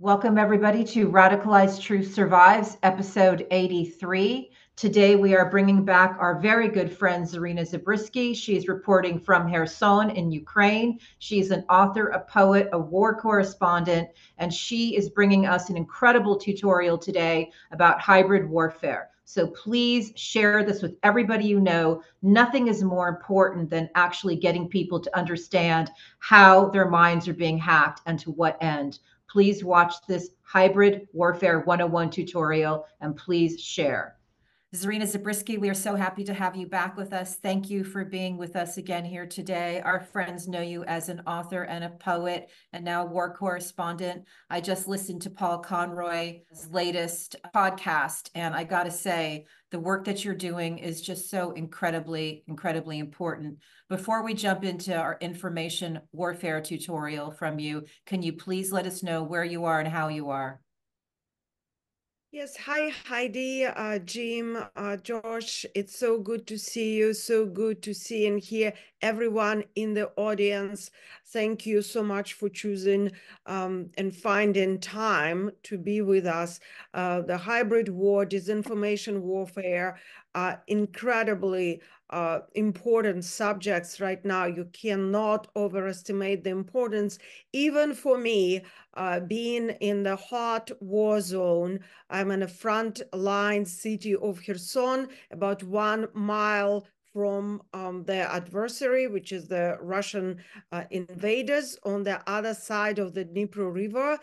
Welcome everybody to Radicalized Truth Survives, episode 83. Today we are bringing back our very good friend, Zarina Zabrisky. She's reporting from Kherson in Ukraine. She's an author, a poet, a war correspondent, and she is bringing us an incredible tutorial today about hybrid warfare. So please share this with everybody you know. Nothing is more important than actually getting people to understand how their minds are being hacked and to what end. Please watch this Hybrid Warfare 101 tutorial and please share. Zarina Zabrisky, we are so happy to have you back with us. Thank you for being with us again here today. Our friends know you as an author and a poet and now a war correspondent. I just listened to Paul Conroy's latest podcast, and I got to say, the work that you're doing is just so incredibly, incredibly important. Before we jump into our information warfare tutorial from you, can you please let us know where you are and how you are? Yes. Hi, Heidi, Jim, Josh. It's so good to see you. So good to see and hear everyone in the audience. Thank you so much for choosing and finding time to be with us. The hybrid war, disinformation warfare, incredibly important subjects right now. You cannot overestimate the importance. Even for me, being in the hot war zone, I'm in a front line city of Kherson, about 1 mile from the adversary, which is the Russian invaders on the other side of the Dnipro River.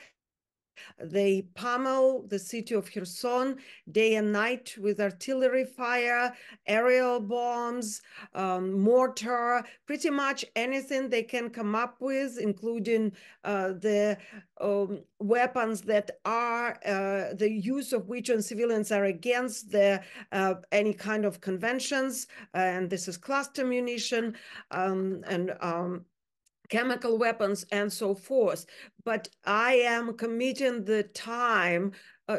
They pummel the city of Kherson day and night with artillery fire, aerial bombs, mortar, pretty much anything they can come up with, including the weapons that are the use of which on civilians are against the any kind of conventions. And this is cluster munition and chemical weapons and so forth. But I am committing the time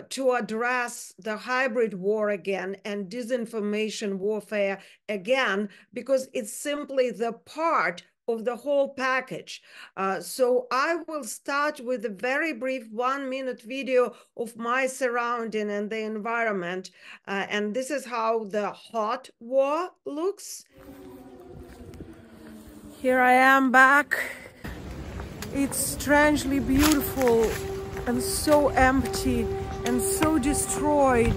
to address the hybrid war again and disinformation warfare again, because it's simply the part of the whole package. So I will start with a very brief 1-minute video of my surrounding and the environment. And this is how the hot war looks. Here I am back. It's strangely beautiful and so empty and so destroyed.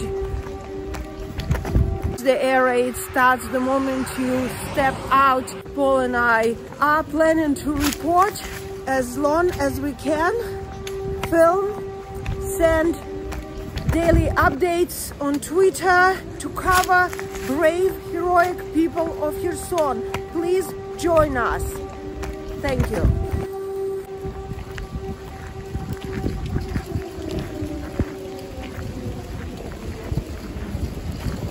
The air raid starts the moment you step out. Paul and I are planning to report as long as we can, film, send daily updates on Twitter to cover brave, heroic people of Kherson. Please join us. Thank you.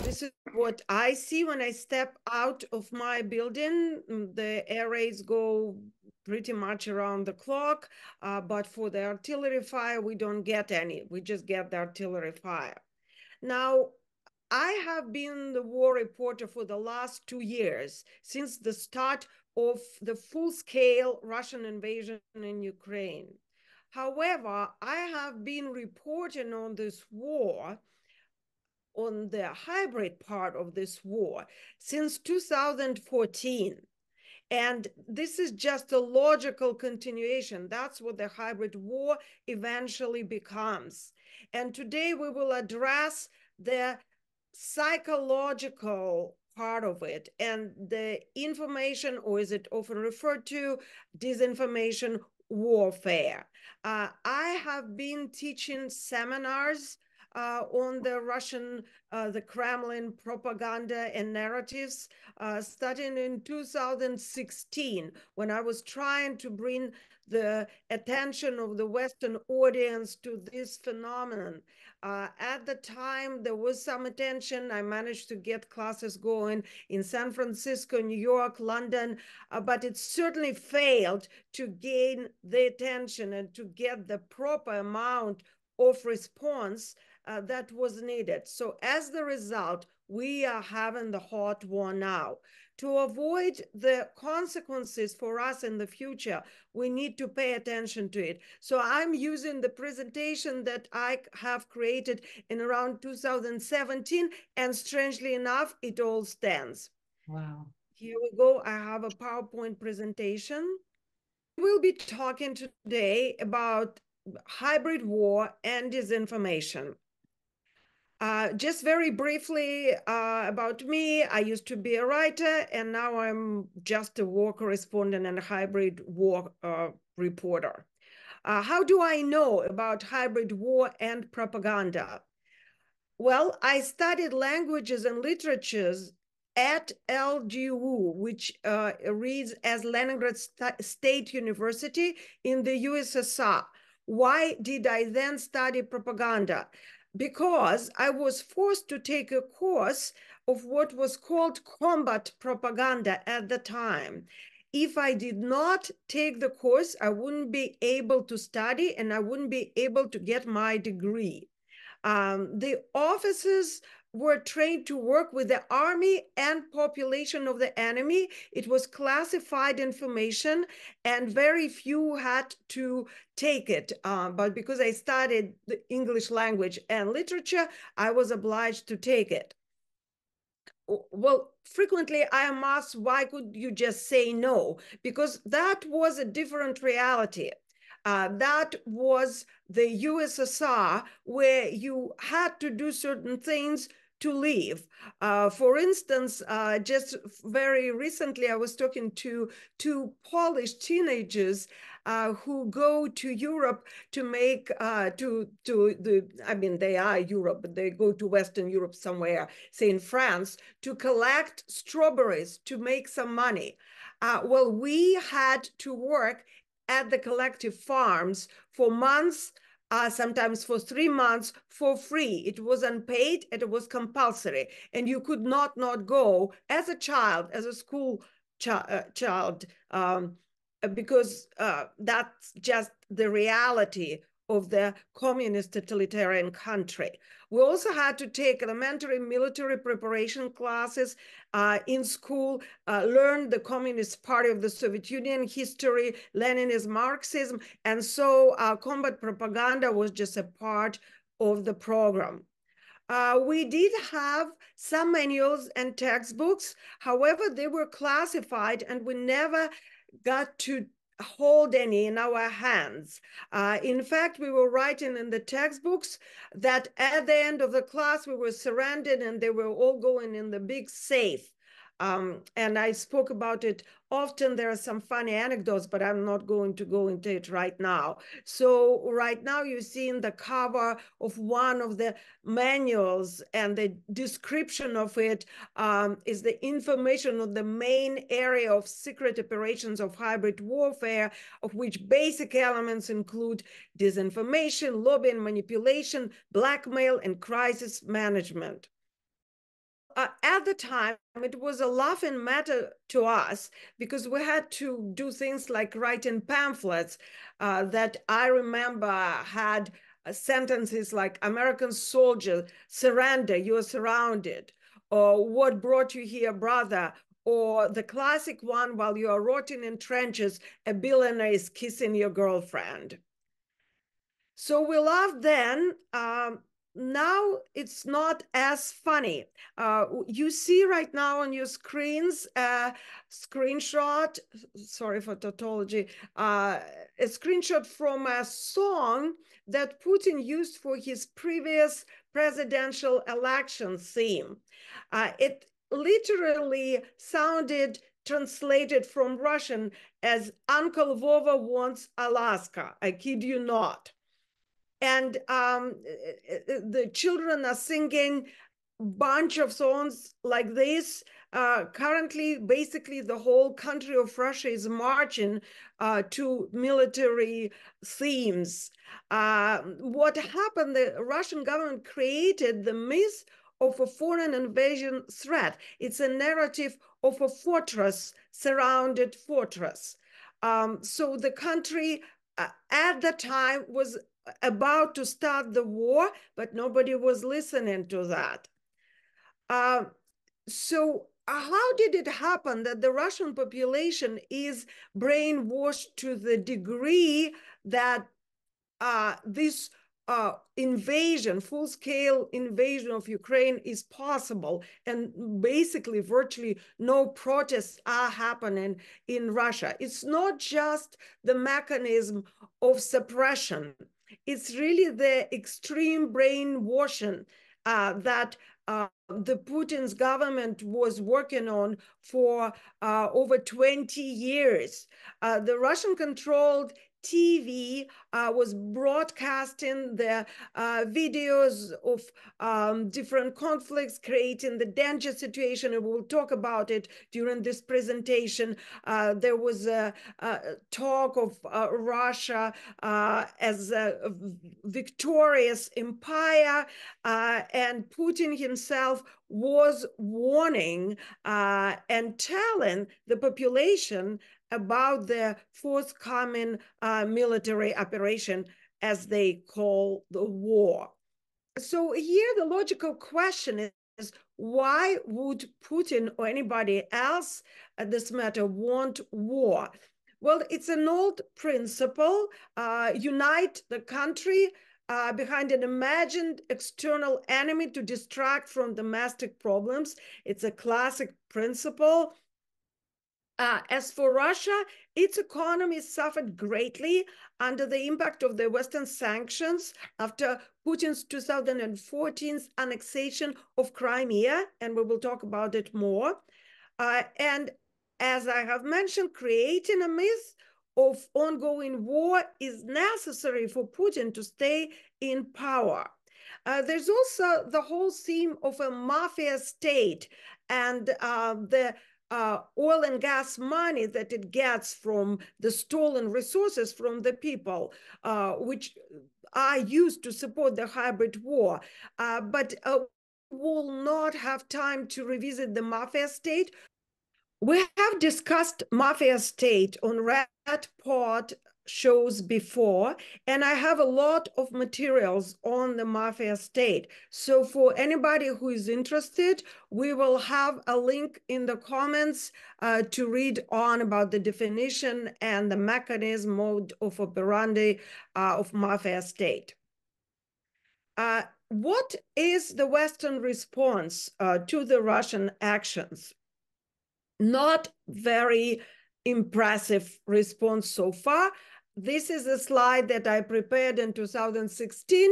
This is what I see when I step out of my building. The air raids go pretty much around the clock, but for the artillery fire, we don't get any. We just get the artillery fire. Now, I have been the war reporter for the last 2 years, since the start of the full-scale Russian invasion in Ukraine. However, I have been reporting on this war, on the hybrid part of this war, since 2014. And this is just a logical continuation. That's what the hybrid war eventually becomes. And today we will address the psychological part of it and the information, or is it often referred to, disinformation warfare. I have been teaching seminars on the Russian, the Kremlin propaganda and narratives, starting in 2016, when I was trying to bring the attention of the Western audience to this phenomenon. At the time, there was some attention. I managed to get classes going in San Francisco, New York, London, but it certainly failed to gain the attention and to get the proper amount of response that was needed. So as the result, we are having the hot war now. To avoid the consequences for us in the future, we need to pay attention to it. So I'm using the presentation that I have created in around 2017, and strangely enough, it all stands. Wow. Here we go. I have a PowerPoint presentation. We'll be talking today about hybrid war and disinformation. Just very briefly about me, I used to be a writer, and now I'm just a war correspondent and a hybrid war reporter. How do I know about hybrid war and propaganda? Well, I studied languages and literatures at LGU, which reads as Leningrad State University in the USSR. Why did I then study propaganda? Because I was forced to take a course of what was called combat propaganda at the time. If I did not take the course, I wouldn't be able to study and I wouldn't be able to get my degree. The officers were trained to work with the army and population of the enemy. It was classified information and very few had to take it. But because I studied the English language and literature, I was obliged to take it. Well, frequently I am asked, why could you just say no? Because that was a different reality. That was the USSR, where you had to do certain things to leave. For instance, just very recently, I was talking to two Polish teenagers who go to Europe to make, I mean, they are Europe, but they go to Western Europe somewhere, say in France, to collect strawberries to make some money. Well, we had to work at the collective farms for months, sometimes for 3 months, for free. It was unpaid and it was compulsory. And you could not go as a child, as a school child, because that's just the reality of the communist totalitarian country. We also had to take elementary military preparation classes in school, learn the Communist Party of the Soviet Union history, Leninism, Marxism, and so combat propaganda was just a part of the program. We did have some manuals and textbooks, however, they were classified and we never got to hold any in our hands. In fact, we were writing in the textbooks that at the end of the class, we were surrounded and they were all going in the big safe. And I spoke about it often. There are some funny anecdotes, but I'm not going to go into it right now. So right now you're seeing the cover of one of the manuals, and the description of it is the information on the main area of secret operations of hybrid warfare, of which basic elements include disinformation, lobbying, manipulation, blackmail, and crisis management. At the time, it was a laughing matter to us because we had to do things like writing pamphlets that I remember had sentences like, American soldier, surrender, you're surrounded, or what brought you here, brother, or the classic one, while you are rotting in trenches, a billionaire is kissing your girlfriend. So we laughed then. Now it's not as funny. You see right now on your screens a screenshot, sorry for tautology, a screenshot from a song that Putin used for his previous presidential election theme. It literally sounded translated from Russian as Uncle Vova wants Alaska. I kid you not. And the children are singing bunch of songs like this. Currently, basically, the whole country of Russia is marching to military themes. What happened, the Russian government created the myth of a foreign invasion threat. It's a narrative of a fortress, surrounded fortress. So the country at the time was about to start the war, but nobody was listening to that. So how did it happen that the Russian population is brainwashed to the degree that this invasion, full-scale invasion of Ukraine is possible, and basically virtually no protests are happening in Russia? It's not just the mechanism of suppression. It's really the extreme brainwashing that the Putin's government was working on for over 20 years. The Russian-controlled TV was broadcasting the videos of different conflicts, creating the danger situation, and we'll talk about it during this presentation. There was a talk of Russia as a victorious empire, and Putin himself was warning and telling the population about the forthcoming military operation, as they call the war. So here the logical question is, why would Putin or anybody else at this matter want war? Well, it's an old principle, unite the country behind an imagined external enemy to distract from domestic problems. It's a classic principle. As for Russia, its economy suffered greatly under the impact of the Western sanctions after Putin's 2014 annexation of Crimea, and we will talk about it more. And as I have mentioned, creating a myth of ongoing war is necessary for Putin to stay in power. There's also the whole theme of a mafia state and the oil and gas money that it gets from the stolen resources from the people, which are used to support the hybrid war. But we'll not have time to revisit the mafia state. We have discussed mafia state on Red Pod shows before, and I have a lot of materials on the mafia state. So for anybody who is interested, we will have a link in the comments to read on about the definition and the mechanism, mode of operandi of mafia state. What is the Western response to the Russian actions? Not very impressive response so far. This is a slide that I prepared in 2016.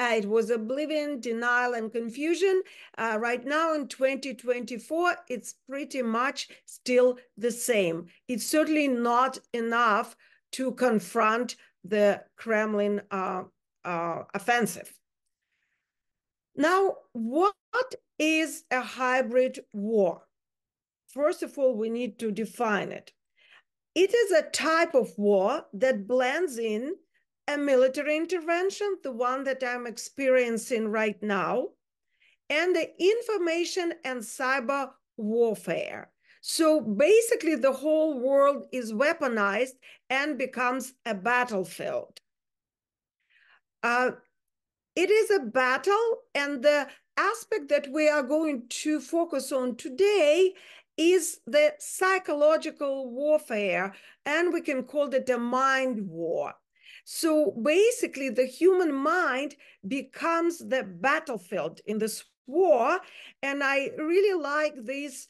It was oblivion, denial, and confusion. Right now in 2024, it's pretty much still the same. It's certainly not enough to confront the Kremlin offensive. Now, what is a hybrid war? First of all, we need to define it. It is a type of war that blends in a military intervention, the one that I'm experiencing right now, and the information and cyber warfare. So basically the whole world is weaponized and becomes a battlefield. It is a battle, and the aspect that we are going to focus on today is the psychological warfare, and we can call it a mind war. So basically the human mind becomes the battlefield in this war, and I really like this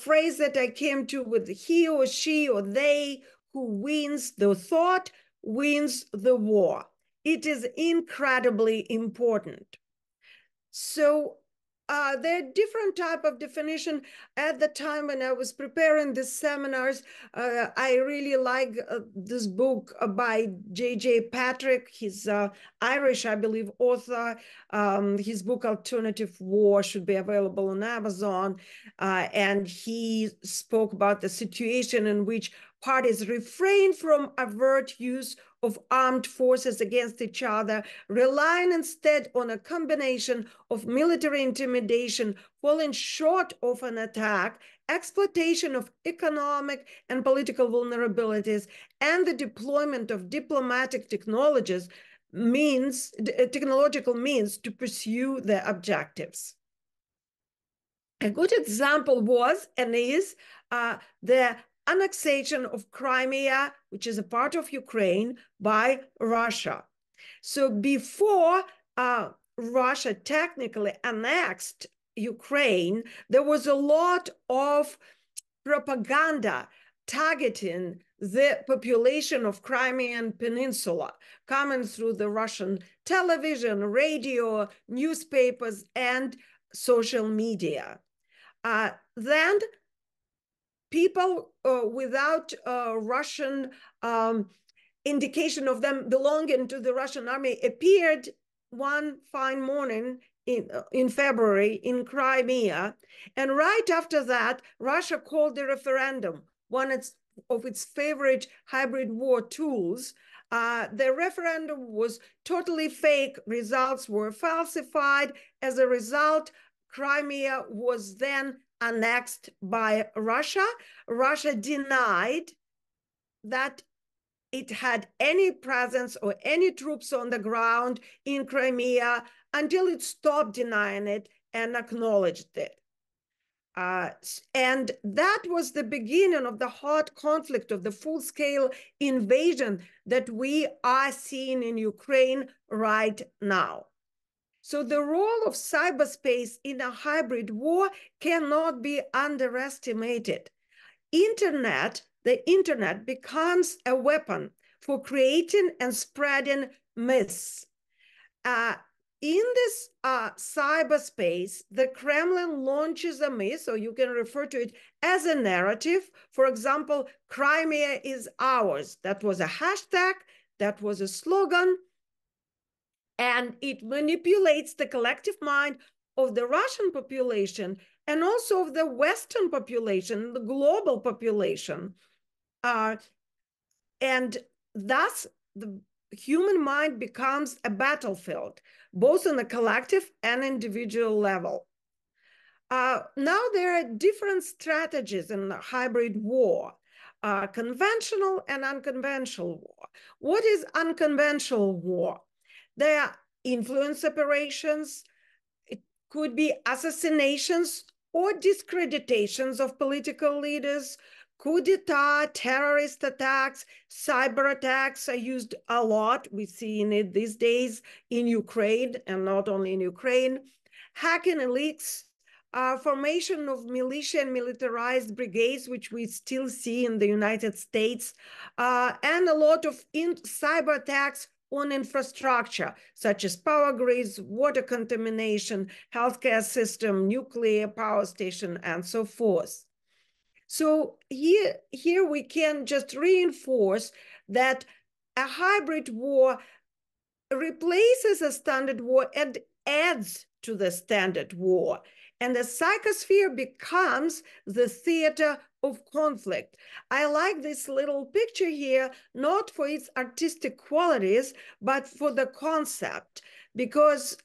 phrase that I came to with he or she or they who wins the thought wins the war. It is incredibly important. So There are different type of definition. At the time when I was preparing these seminars, I really like this book by J.J. Patrick. He's Irish, I believe, author. His book, Alternative War, should be available on Amazon. And he spoke about the situation in which parties refrain from overt use of armed forces against each other, relying instead on a combination of military intimidation, falling short of an attack, exploitation of economic and political vulnerabilities, and the deployment of diplomatic technologies, technological means to pursue their objectives. A good example was and is the annexation of Crimea, which is a part of Ukraine, by Russia. So before Russia technically annexed Ukraine, there was a lot of propaganda targeting the population of Crimean Peninsula, coming through the Russian television, radio, newspapers, and social media. Then people without Russian indication of them belonging to the Russian army appeared one fine morning in February in Crimea. And right after that, Russia called the referendum one of its favorite hybrid war tools. The referendum was totally fake. Results were falsified. As a result, Crimea was then annexed by Russia. Russia denied that it had any presence or any troops on the ground in Crimea until it stopped denying it and acknowledged it. And that was the beginning of the hard conflict, of the full-scale invasion that we are seeing in Ukraine right now. So the role of cyberspace in a hybrid war cannot be underestimated. The internet becomes a weapon for creating and spreading myths. In this cyberspace, the Kremlin launches a myth, or you can refer to it as a narrative. For example, Crimea is ours. That was a hashtag, that was a slogan, and it manipulates the collective mind of the Russian population and also of the Western population, the global population. And thus, the human mind becomes a battlefield, both on a collective and individual level. Now there are different strategies in the hybrid war, conventional and unconventional war. What is unconventional war? There are influence operations, it could be assassinations or discreditations of political leaders, coup d'etat, terrorist attacks, cyber attacks are used a lot. We're seeing it these days in Ukraine, and not only in Ukraine. Hacking and leaks, formation of militia and militarized brigades, which we still see in the United States, and a lot of cyber attacks on infrastructure, such as power grids, water contamination, healthcare system, nuclear power station, and so forth. So here we can just reinforce that a hybrid war replaces a standard war and adds to the standard war. And the psychosphere becomes the theater of conflict. I like this little picture here, not for its artistic qualities, but for the concept, because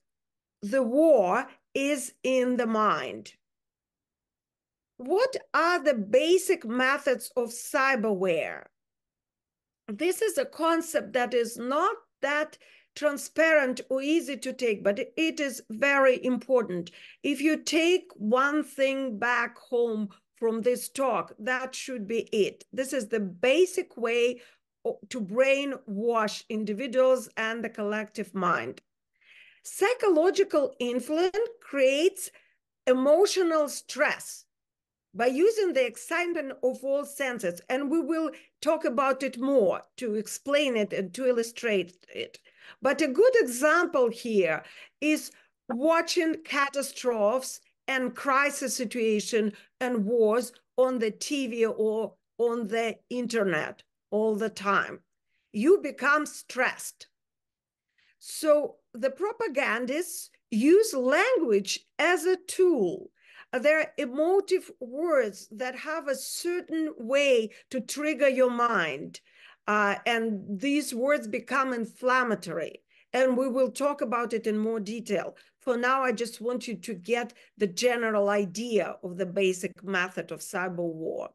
the war is in the mind. What are the basic methods of cyberware? This is a concept that is not that transparent or easy to take, but it is very important. If you take one thing back home from this talk, that should be it. This is the basic way to brainwash individuals and the collective mind. Psychological influence creates emotional stress by using the excitement of all senses, and we will talk about it more to explain it and to illustrate it. But a good example here is watching catastrophes and crisis situation and wars on the TV or on the internet all the time. You become stressed. So the propagandists use language as a tool. They're emotive words that have a certain way to trigger your mind. And these words become inflammatory. And we will talk about it in more detail. For now, I just want you to get the general idea of the basic method of cyber war.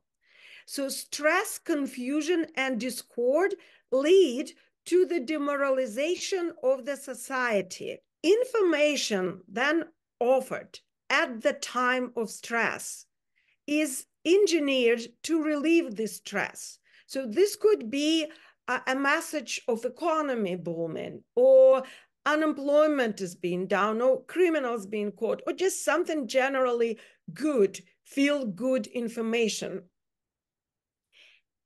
So stress, confusion, and discord lead to the demoralization of the society. Information then offered at the time of stress is engineered to relieve this stress. So this could be a message of economy booming, or unemployment is being down, or criminals being caught, or just something generally good, feel-good information.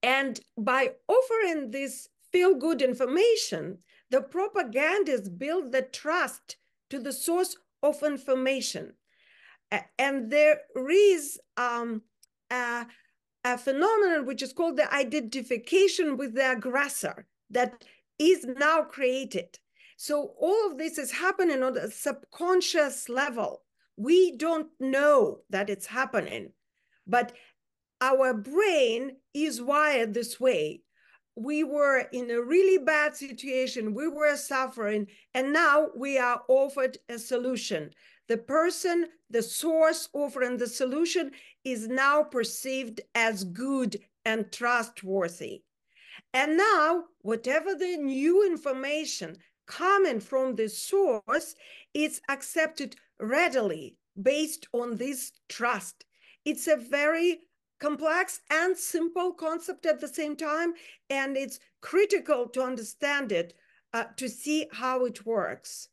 And by offering this feel-good information, the propagandists build the trust to the source of information. And there is a phenomenon which is called the identification with the aggressor that is now created. So all of this is happening on a subconscious level. We don't know that it's happening, but our brain is wired this way. We were in a really bad situation, we were suffering, and now we are offered a solution. The person, the source offering the solution is now perceived as good and trustworthy. And now, whatever the new information coming from the source, it's accepted readily based on this trust. It's a very complex and simple concept at the same time, and it's critical to understand it, to see how it works.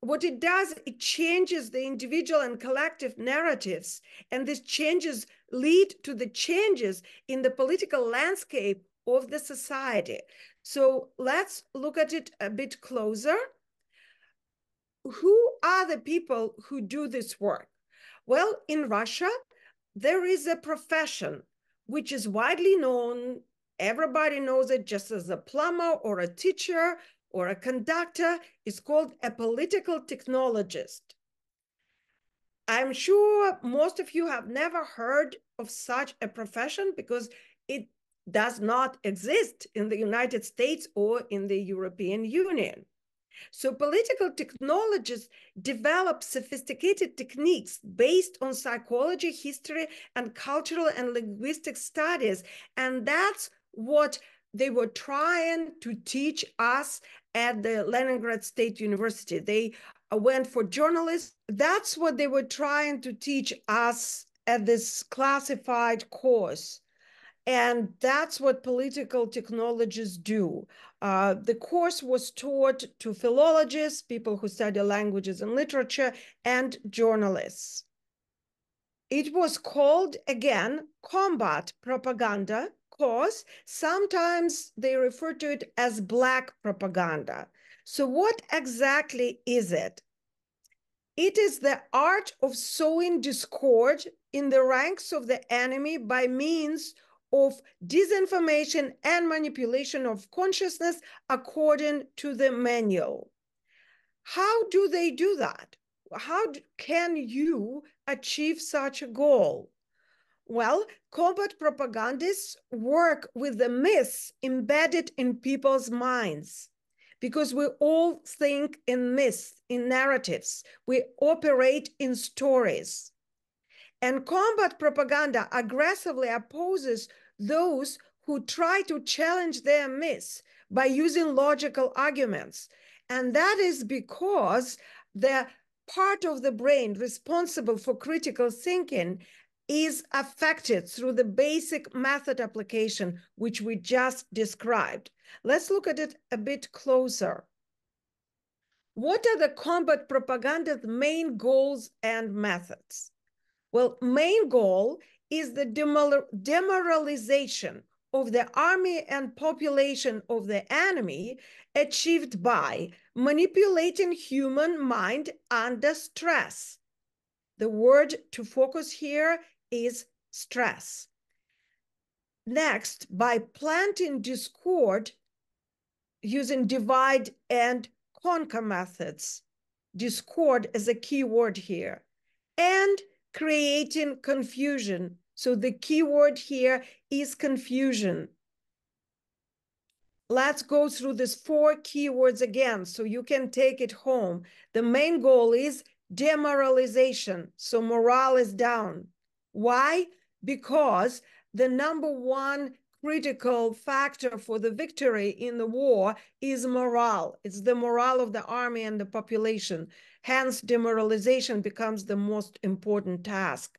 What it does, it changes the individual and collective narratives, and these changes lead to the changes in the political landscape of the society. So let's look at it a bit closer. Who are the people who do this work? Well, in Russia, there is a profession which is widely known. Everybody knows it, just as a plumber or a teacher or a conductor. It's called a political technologist. I'm sure most of you have never heard of such a profession because it does not exist in the United States or in the European Union. So political technologists develop sophisticated techniques based on psychology, history, and cultural and linguistic studies. And that's what they were trying to teach us at the Leningrad State University. They went for journalists. That's what they were trying to teach us at this classified course. And that's what political technologists do. The course was taught to philologists, people who study languages and literature, and journalists. It was called, again, combat propaganda course. Sometimes they refer to it as black propaganda. So what exactly is it? It is the art of sowing discord in the ranks of the enemy by means of disinformation and manipulation of consciousness according to the manual. How do they do that? How can you achieve such a goal? Well, combat propagandists work with the myths embedded in people's minds, because we all think in myths, in narratives. We operate in stories. And combat propaganda aggressively opposes those who try to challenge their myths by using logical arguments. And that is because the part of the brain responsible for critical thinking is affected through the basic method application, which we just described. Let's look at it a bit closer. What are the combat propaganda's main goals and methods? Well, main goal is the demoralization of the army and population of the enemy achieved by manipulating human mind under stress. The word to focus here is stress. Next, by planting discord using divide and conquer methods. Discord is a key word here. And creating confusion. So the key word here is confusion. Let's go through these four keywords again so you can take it home. The main goal is demoralization. So morale is down. Why? Because the number one critical factor for the victory in the war is morale. It's the morale of the army and the population. Hence, demoralization becomes the most important task.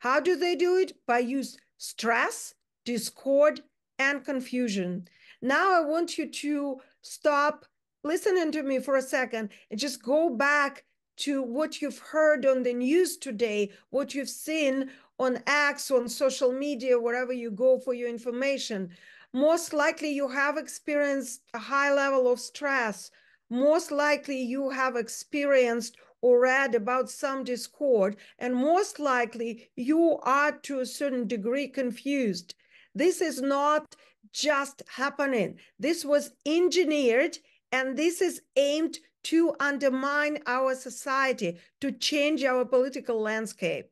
How do they do it? By use stress, discord, and confusion. Now I want you to stop listening to me for a second and just go back to what you've heard on the news today, what you've seen on X, on social media, wherever you go for your information. Most likely you have experienced a high level of stress. Most likely you have experienced or read about some discord, and most likely you are to a certain degree confused. This is not just happening. This was engineered, and this is aimed to undermine our society, to change our political landscape.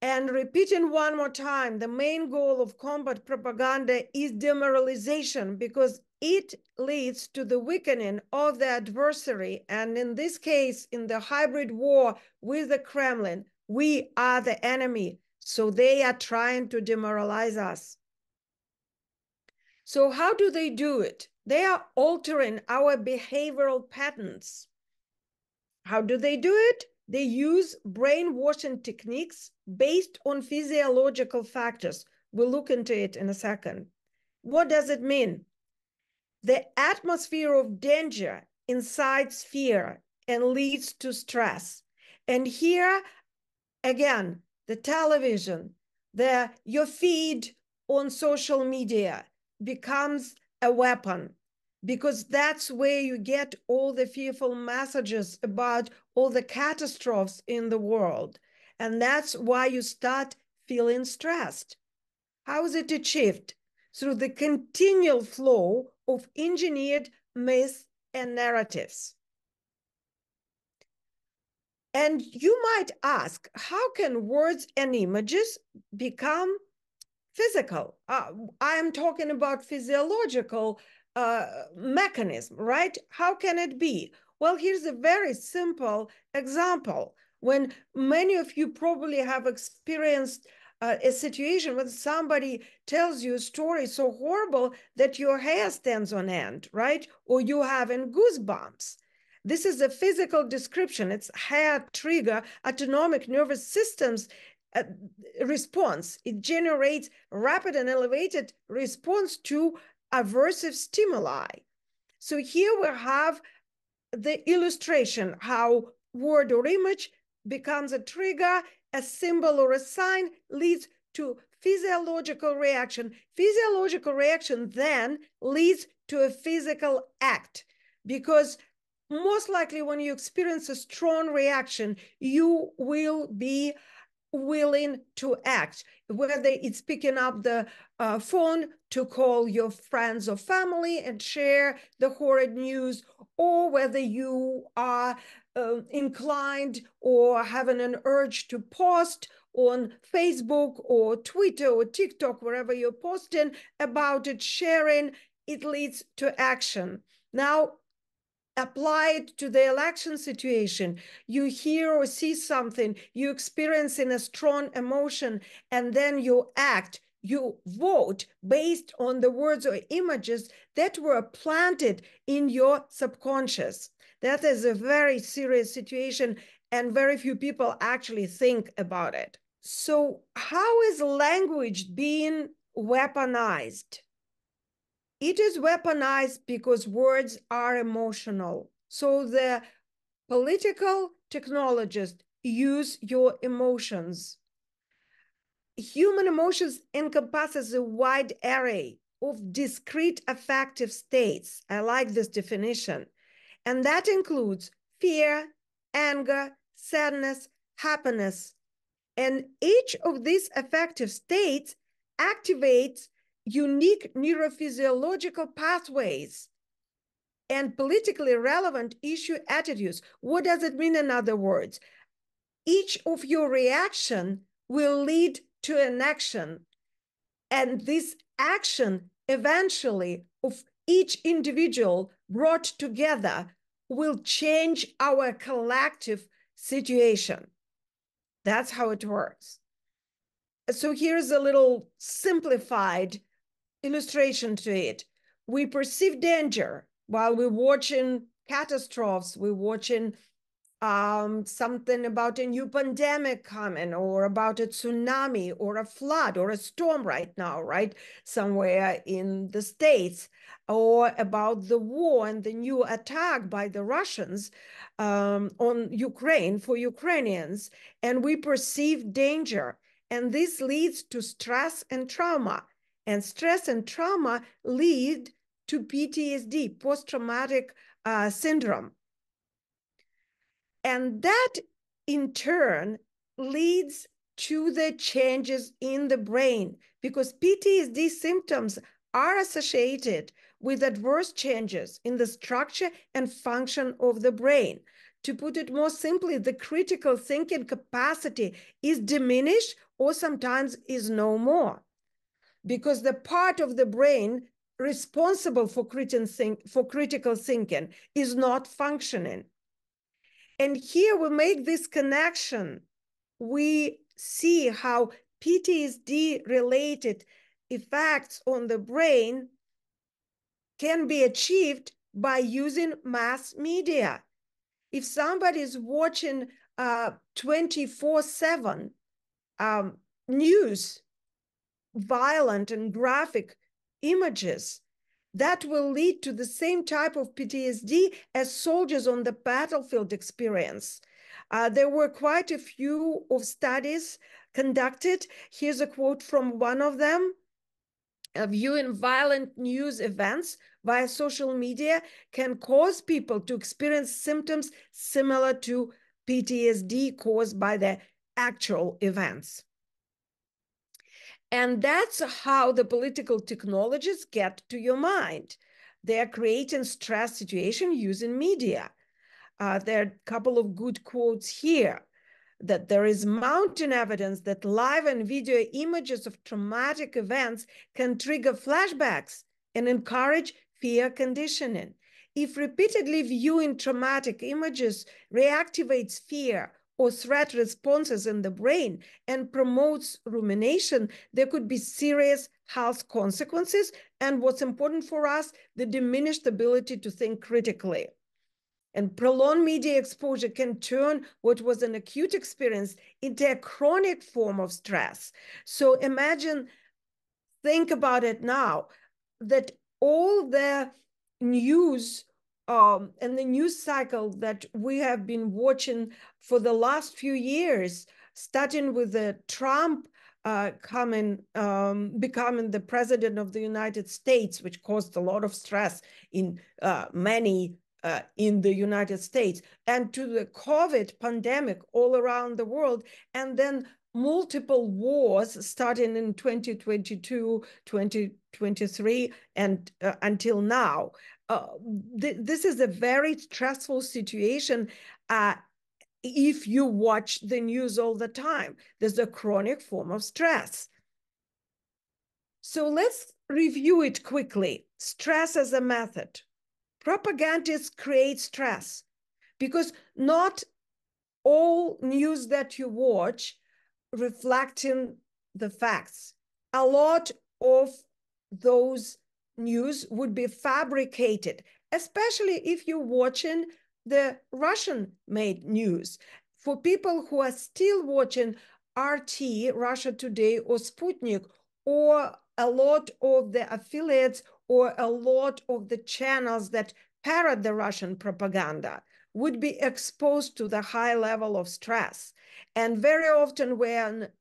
And repeating one more time, the main goal of combat propaganda is demoralization because it leads to the weakening of the adversary. And in this case, in the hybrid war with the Kremlin, we are the enemy. So they are trying to demoralize us. So how do they do it? They are altering our behavioral patterns. How do they do it? They use brainwashing techniques based on physiological factors. We'll look into it in a second. What does it mean? The atmosphere of danger incites fear and leads to stress. And here, again, the television, your feed on social media becomes a weapon, because that's where you get all the fearful messages about all the catastrophes in the world. And that's why you start feeling stressed. How is it achieved? Through the continual flow of engineered myths and narratives. And you might ask, how can words and images become physical? I am talking about physiological mechanism, right? How can it be? Well, here's a very simple example. When many of you probably have experienced a situation when somebody tells you a story so horrible that your hair stands on end, right? Or you having goosebumps. This is a physical description. It's hair trigger, autonomic nervous system's response. It generates rapid and elevated response to aversive stimuli. So here we have the illustration, how word or image becomes a trigger, a symbol or a sign leads to physiological reaction. Physiological reaction then leads to a physical act, because most likely when you experience a strong reaction, you will be willing to act, whether it's picking up the phone to call your friends or family and share the horrid news, or whether you are inclined or having an urge to post on Facebook or Twitter or TikTok, wherever you're posting about it, sharing, it leads to action. Now, apply it to the election situation. You hear or see something, you experience in a strong emotion, and then you act, you vote based on the words or images that were planted in your subconscious. That is a very serious situation, and very few people actually think about it. So how is language being weaponized? It is weaponized because words are emotional. So the political technologists use your emotions. Human emotions encompasses a wide array of discrete affective states. I like this definition. And that includes fear, anger, sadness, happiness. And each of these affective states activates unique neurophysiological pathways and politically relevant issue attitudes. What does it mean in other words? Each of your reaction will lead to an action. And this action eventually of each individual brought together will change our collective situation. That's how it works. So here's a little simplified illustration to it. We perceive danger while we're watching catastrophes, we're watching something about a new pandemic coming or about a tsunami or a flood or a storm right now, right? Somewhere in the States, or about the war and the new attack by the Russians on Ukraine for Ukrainians. And we perceive danger. And this leads to stress and trauma. And stress and trauma lead to PTSD, post-traumatic syndrome. And that, in turn, leads to the changes in the brain, because PTSD symptoms are associated with adverse changes in the structure and function of the brain. To put it more simply, the critical thinking capacity is diminished or sometimes is no more, because the part of the brain responsible for critical thinking is not functioning. And here we make this connection. We see how PTSD-related effects on the brain can be achieved by using mass media. If somebody is watching 24/7 news, violent and graphic images, that will lead to the same type of PTSD as soldiers on the battlefield experience. There were quite a few of studies conducted. Here's a quote from one of them. Viewing violent news events via social media can cause people to experience symptoms similar to PTSD caused by the actual events. And that's how the political technologies get to your mind. They're creating stress situations using media. There are a couple of good quotes here, that there is mounting evidence that live and video images of traumatic events can trigger flashbacks and encourage fear conditioning. If repeatedly viewing traumatic images reactivates fear or threat responses in the brain and promotes rumination, there could be serious health consequences, and what's important for us, the diminished ability to think critically. And prolonged media exposure can turn what was an acute experience into a chronic form of stress. So imagine, think about it now, that all the news and the news cycle that we have been watching for the last few years, starting with the Trump becoming the president of the United States, which caused a lot of stress in many in the United States, and to the COVID pandemic all around the world, and then multiple wars starting in 2022, 2023, and until now. This is a very stressful situation if you watch the news all the time. There's a chronic form of stress. So let's review it quickly. Stress as a method. Propagandists create stress because not all news that you watch reflecting the facts. A lot of those news would be fabricated, especially if you're watching the Russian-made news. For people who are still watching RT, Russia Today, or Sputnik, or a lot of the affiliates or a lot of the channels that parrot the Russian propaganda, would be exposed to the high level of stress. And very often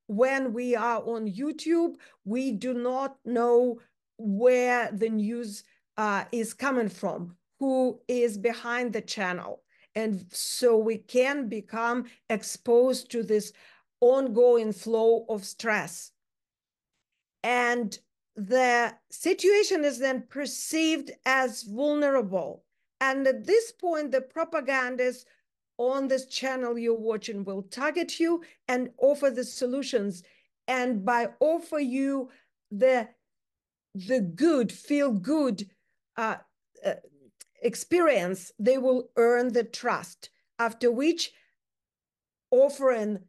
when we are on YouTube, we do not know where the news is coming from, who is behind the channel. And so we can become exposed to this ongoing flow of stress. And the situation is then perceived as vulnerable. And at this point, the propagandists on this channel you're watching will target you and offer the solutions. And by offer you the good, feel-good experience, they will earn the trust, after which offering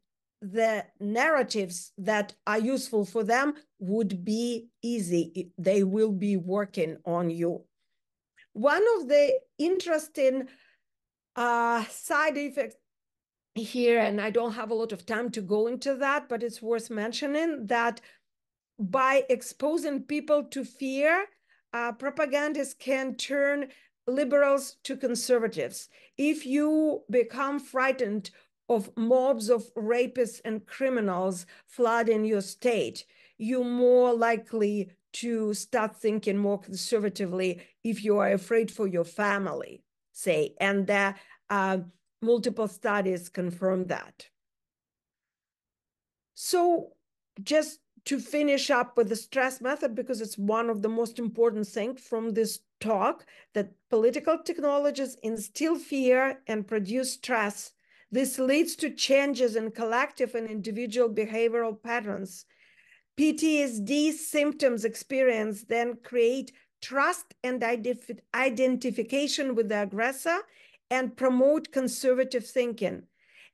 the narratives that are useful for them would be easy. They will be working on you. One of the interesting side effects here, and I don't have a lot of time to go into that, but it's worth mentioning that by exposing people to fear, propagandists can turn liberals to conservatives. If you become frightened of mobs of rapists and criminals flooding your state, you're more likely to start thinking more conservatively if you are afraid for your family, say, and multiple studies confirm that. So just to finish up with the stress method, because it's one of the most important things from this talk, that political technologies instill fear and produce stress. This leads to changes in collective and individual behavioral patterns. PTSD symptoms experience then create trust and identification with the aggressor and promote conservative thinking.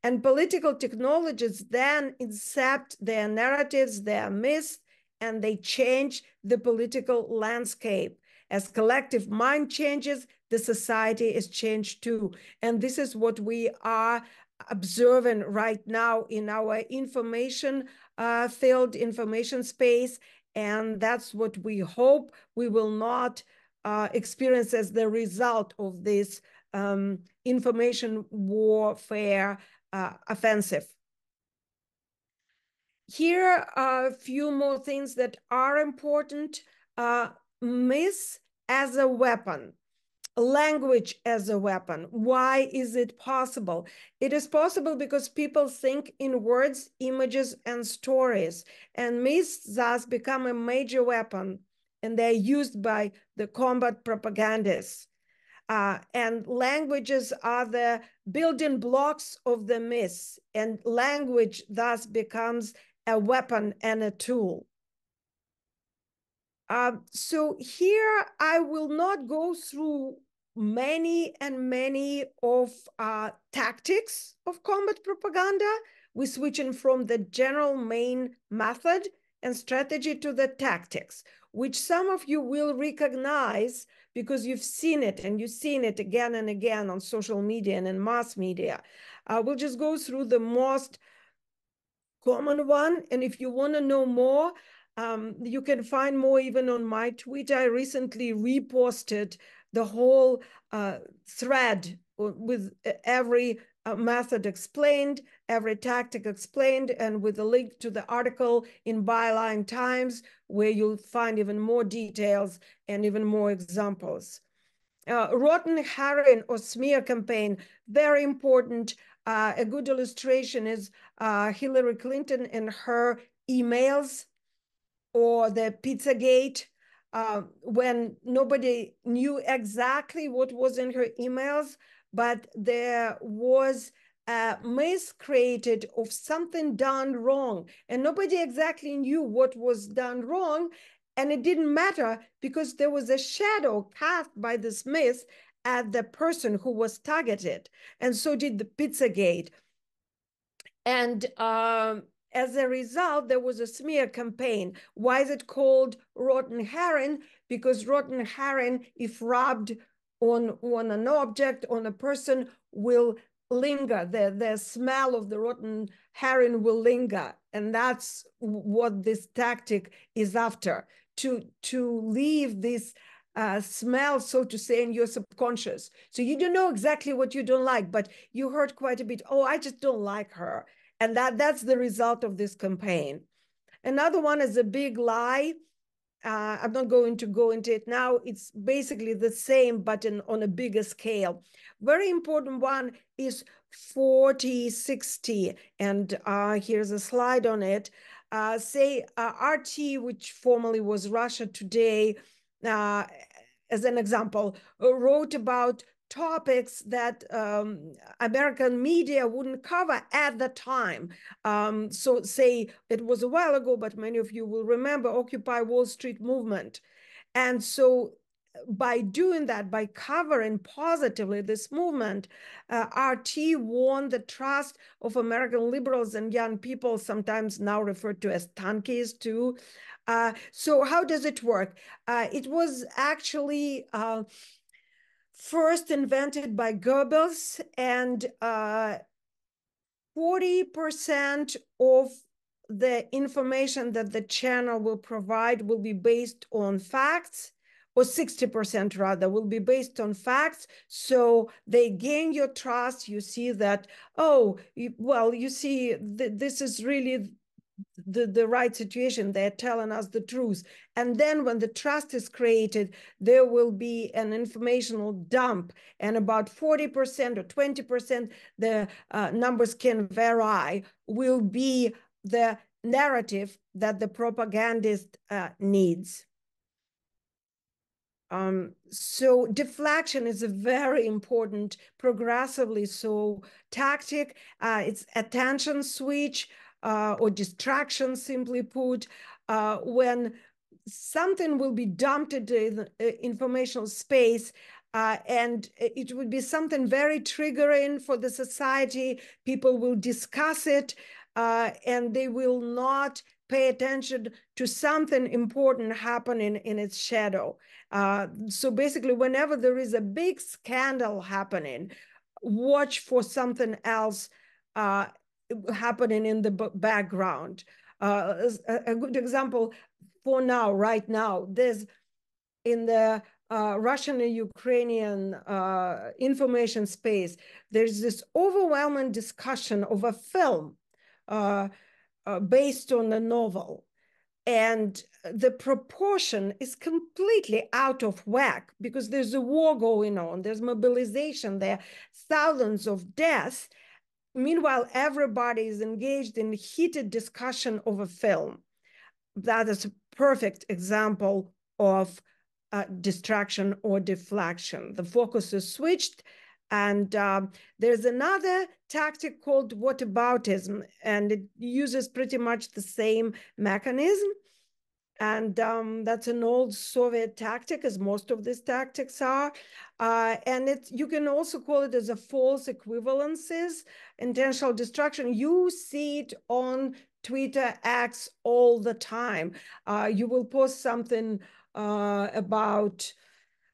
And political technologies then incept their narratives, their myths, and they change the political landscape. As collective mind changes, the society is changed too. And this is what we are observing right now in our information field, information space. And that's what we hope we will not experience as the result of this information warfare offensive. Here are a few more things that are important. Myth as a weapon, language as a weapon. Why is it possible? It is possible because people think in words, images, and stories, and myths thus become a major weapon, and they're used by the combat propagandists. And languages are the building blocks of the myths, and language thus becomes a weapon and a tool. So here I will not go through many of tactics of combat propaganda. We're switching from the general main method and strategy to the tactics, which some of you will recognize because you've seen it, and you've seen it again and again on social media and in mass media. We'll just go through the most common one. And if you want to know more, you can find more even on my Twitter. I recently reposted the whole thread with every method explained, every tactic explained, and with a link to the article in Byline Times, where you'll find even more details and even more examples. Rotten herring or smear campaign, very important. A good illustration is Hillary Clinton and her emails, or the PizzaGate, when nobody knew exactly what was in her emails, but there was a myth created of something done wrong, and nobody exactly knew what was done wrong, and it didn't matter because there was a shadow cast by this myth at the person who was targeted, and so did the PizzaGate. And as a result, there was a smear campaign. Why is it called rotten herring? Because rotten herring, if rubbed on an object, on a person, will linger. The smell of the rotten herring will linger. And that's what this tactic is after, to leave this smell, so to say, in your subconscious. So you don't know exactly what you don't like, but you heard quite a bit, oh, I just don't like her. And that's the result of this campaign. Another one is a big lie. I'm not going to go into it now. It's basically the same, but on a bigger scale. Very important one is 40-60. And here's a slide on it. RT, which formerly was Russia Today, as an example, wrote about topics that American media wouldn't cover at the time. So say it was a while ago, but many of you will remember Occupy Wall Street movement. And so by doing that, by covering positively this movement, RT won the trust of American liberals and young people, sometimes now referred to as tankies too. So how does it work? It was actually first invented by Goebbels, and 40% of the information that the channel will provide will be based on facts, or 60% rather will be based on facts. So they gain your trust. You see that, oh, well, you see, this is really the right situation. They're telling us the truth. And then when the trust is created, there will be an informational dump, and about 40% or 20%, the numbers can vary, will be the narrative that the propagandist needs. So deflection is a very important, progressively so, tactic. It's attention switch, or distraction, simply put, when something will be dumped into the informational space, and it would be something very triggering for the society. People will discuss it, and they will not pay attention to something important happening in its shadow. So basically, whenever there is a big scandal happening, watch for something else happening in the background. A good example for now, right now, there's in the Russian and Ukrainian information space, there's this overwhelming discussion of a film based on a novel. And the proportion is completely out of whack because there's a war going on, there's mobilization there, thousands of deaths. Meanwhile, everybody is engaged in heated discussion of a film. That is a perfect example of distraction or deflection. The focus is switched, and there's another tactic called whataboutism, and it uses pretty much the same mechanism. And that's an old Soviet tactic, as most of these tactics are. And you can also call it as a false equivalences, intentional distraction. You see it on Twitter, X all the time. You will post something about,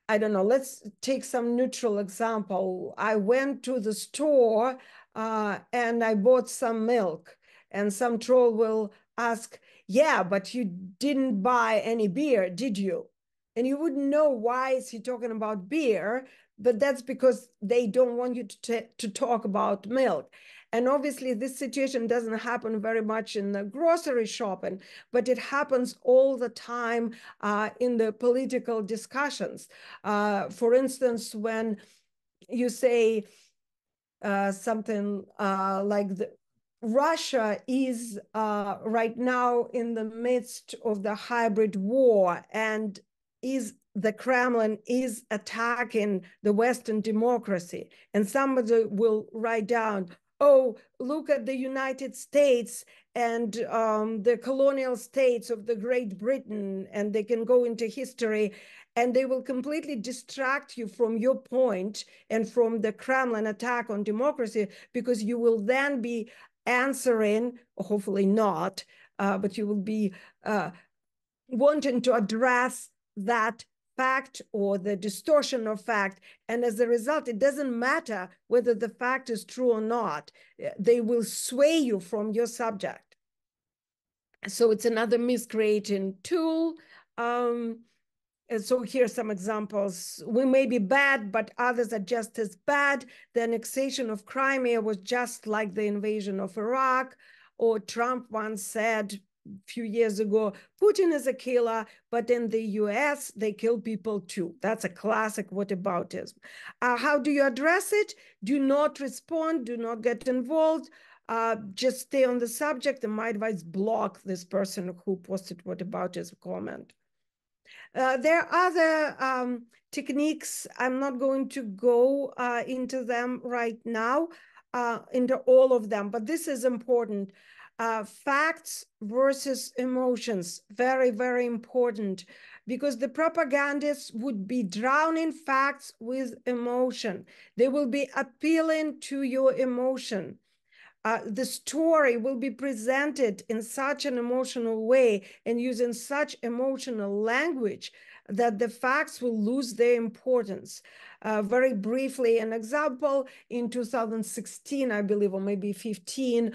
I don't know, let's take some neutral example. I went to the store and I bought some milk, and some troll will ask, yeah, but you didn't buy any beer, did you? And you wouldn't know why is he talking about beer, but that's because they don't want you to talk about milk. And obviously this situation doesn't happen very much in the grocery shopping, but it happens all the time in the political discussions. For instance, when you say something like Russia is right now in the midst of the hybrid war, and the Kremlin is attacking the Western democracy. And somebody will write down, oh, look at the United States and the colonial states of the Great Britain, and they can go into history, and they will completely distract you from your point and from the Kremlin attack on democracy, because you will then be answering, or hopefully not, but you will be wanting to address that fact or the distortion of fact. And as a result, it doesn't matter whether the fact is true or not. They will sway you from your subject. So it's another miscreating tool. And so here's some examples. We may be bad, but others are just as bad. The annexation of Crimea was just like the invasion of Iraq. Or Trump once said a few years ago, Putin is a killer, but in the US, they kill people too. That's a classic whataboutism. How do you address it? Do not respond, do not get involved. Just stay on the subject, and my advice, block this person who posted whataboutism comment. There are other techniques. I'm not going to go into them right now, into all of them, but this is important. Facts versus emotions, very, very important, because the propagandists would be drowning facts with emotion. They will be appealing to your emotion. The story will be presented in such an emotional way and using such emotional language that the facts will lose their importance. Very briefly, an example, in 2016, I believe, or maybe 15,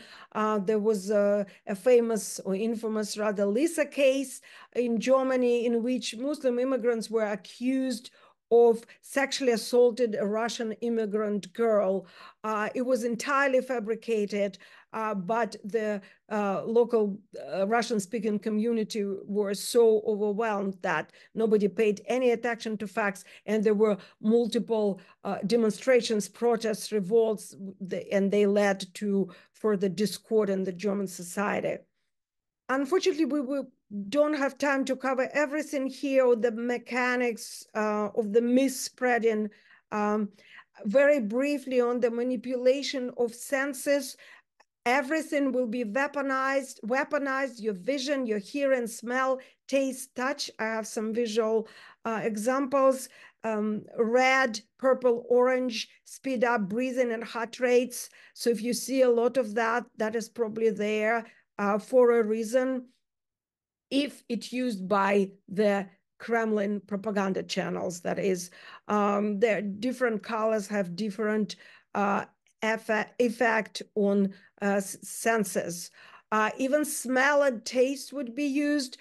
there was a famous or infamous rather Lisa case in Germany in which Muslim immigrants were accused of sexually assaulted a Russian immigrant girl. It was entirely fabricated, but the local Russian-speaking community were so overwhelmed that nobody paid any attention to facts, and there were multiple demonstrations, protests, revolts, and they led to further discord in the German society. Unfortunately, we don't have time to cover everything here, or the mechanics of the misspreading. Very briefly on the manipulation of senses, everything will be weaponized, your vision, your hearing, smell, taste, touch. I have some visual examples, red, purple, orange, speed up breathing and heart rates. So if you see a lot of that, that is probably there for a reason, if it's used by the Kremlin propaganda channels. That is, their different colors have different effect on senses. Even smell and taste would be used,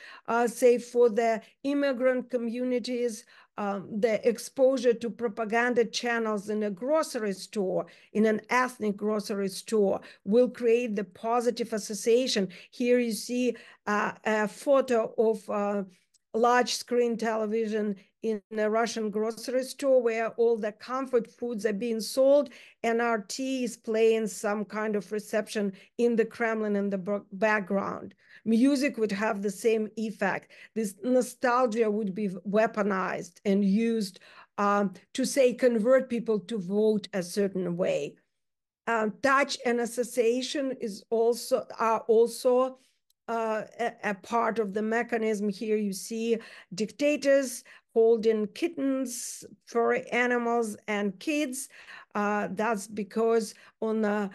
say for the immigrant communities, the exposure to propaganda channels in a grocery store, in an ethnic grocery store, will create the positive association. Here you see a photo of large screen television in a Russian grocery store where all the comfort foods are being sold, and RT is playing some kind of reception in the Kremlin in the background. Music would have the same effect. This nostalgia would be weaponized and used to, say, convert people to vote a certain way. Touch and association is also a part of the mechanism. Here you see dictators holding kittens, furry animals, and kids. That's because on the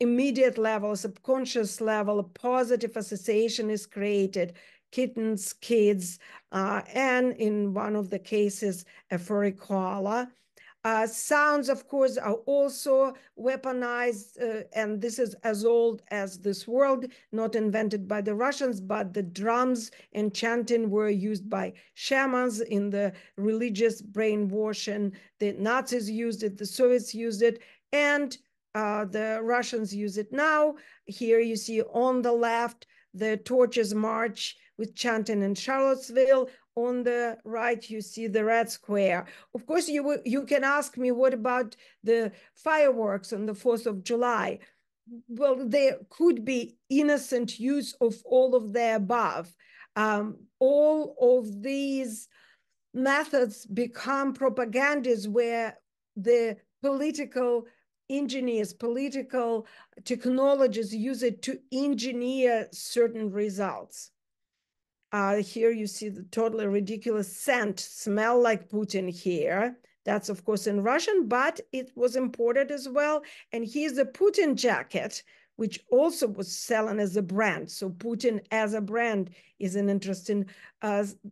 immediate level, subconscious level, a positive association is created, kittens, kids, and in one of the cases, a furry koala. Sounds, of course, are also weaponized, and this is as old as this world, not invented by the Russians, but the drums and chanting were used by shamans in the religious brainwashing. The Nazis used it, the Soviets used it, and the Russians use it now. Here you see on the left, the Torches March with chanting in Charlottesville. On the right, you see the Red Square. Of course, you can ask me, what about the fireworks on the 4th of July? Well, there could be innocent use of all of the above. All of these methods become propagandas where the political engineers, political technologists use it to engineer certain results. Here you see the totally ridiculous scent, smell like Putin here. That's, of course, in Russian, but it was imported as well. And here's the Putin jacket, which also was selling as a brand. So Putin as a brand is an interesting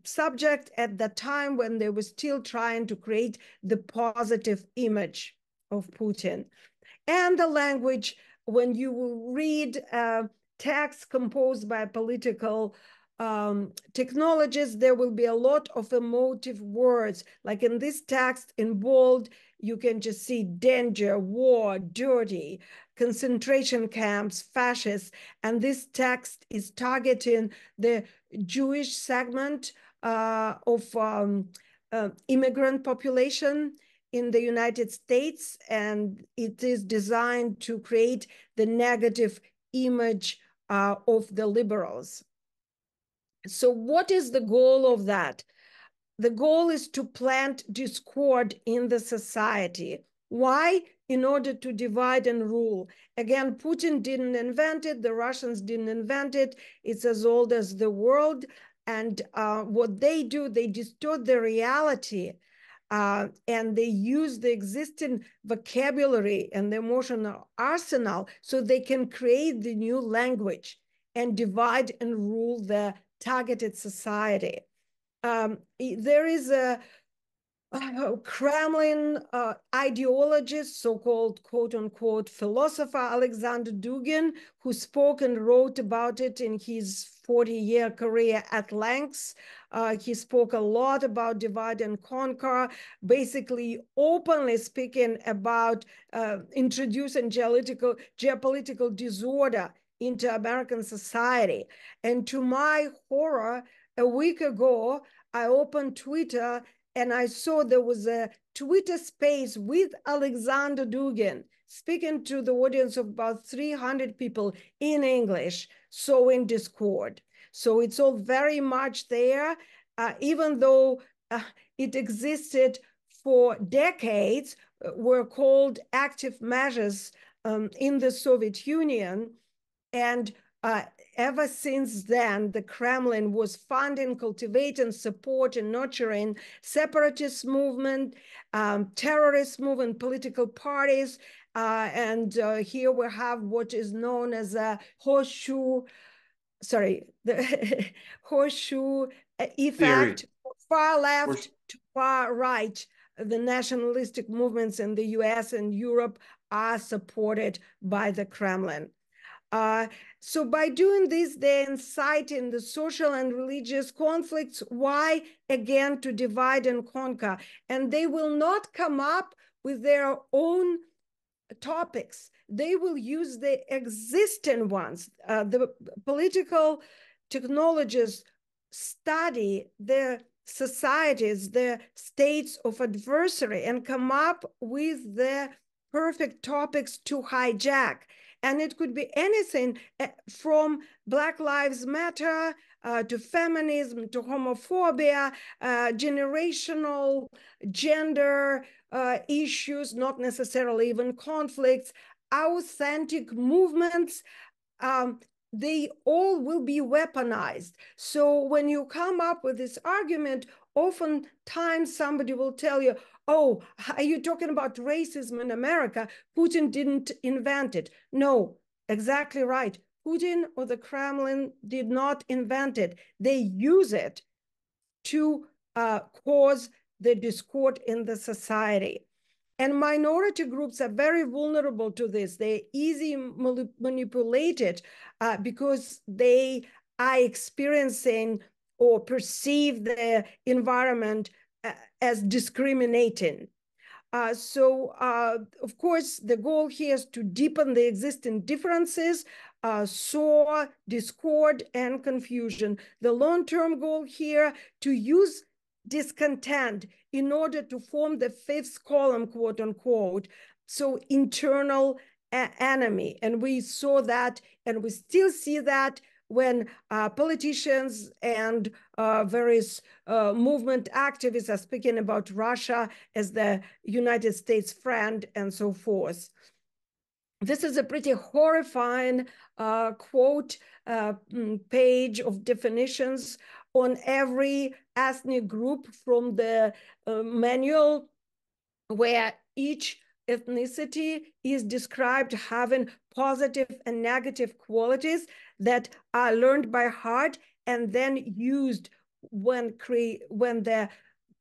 subject at the time when they were still trying to create the positive image of Putin. And the language, when you will read text composed by a political technologies, there will be a lot of emotive words. Like in this text, in bold, you can just see danger, war, dirty, concentration camps, fascists. And this text is targeting the Jewish segment of immigrant population in the United States. And it is designed to create the negative image of the liberals. So what is the goal of that? The goal is to plant discord in the society. Why? In order to divide and rule. Again, Putin didn't invent it. The Russians didn't invent it. It's as old as the world. And what they do, they distort the reality and they use the existing vocabulary and the emotional arsenal so they can create the new language and divide and rule the targeted society. There is a Kremlin ideologist, so-called quote-unquote philosopher, Alexander Dugin, who spoke and wrote about it in his 40-year career at length. He spoke a lot about divide and conquer, basically openly speaking about introducing geopolitical disorder into American society. And to my horror, a week ago, I opened Twitter and I saw there was a Twitter space with Alexander Dugin speaking to the audience of about 300 people in English, so in Discord. So it's all very much there, even though it existed for decades, were called active measures in the Soviet Union. And ever since then, the Kremlin was funding, cultivating, supporting, nurturing separatist movement, terrorist movement, political parties. And here we have what is known as a horseshoe, sorry, the horseshoe effect, far left to far right. The nationalistic movements in the US and Europe are supported by the Kremlin. So by doing this, they incite in the social and religious conflicts. Why? Again, to divide and conquer. And they will not come up with their own topics. They will use the existing ones. The political technologists study their societies, their states of adversary, and come up with their perfect topics to hijack. And it could be anything from Black Lives Matter to feminism, to homophobia, generational, gender issues, not necessarily even conflicts, authentic movements. They all will be weaponized. So when you come up with this argument, oftentimes somebody will tell you, oh, are you talking about racism in America? Putin didn't invent it. No, exactly right. Putin or the Kremlin did not invent it. They use it to cause the discord in the society. And minority groups are very vulnerable to this. They're easily manipulated because they are experiencing or perceive the environment as discriminating. So of course, the goal here is to deepen the existing differences, sow discord and confusion. The long-term goal here to use discontent in order to form the fifth column, quote unquote, so internal enemy. And we saw that, and we still see that when politicians and various movement activists are speaking about Russia as the United States friend and so forth. This is a pretty horrifying quote page of definitions on every ethnic group from the manual, where each ethnicity is described having positive and negative qualities that are learned by heart and then used when the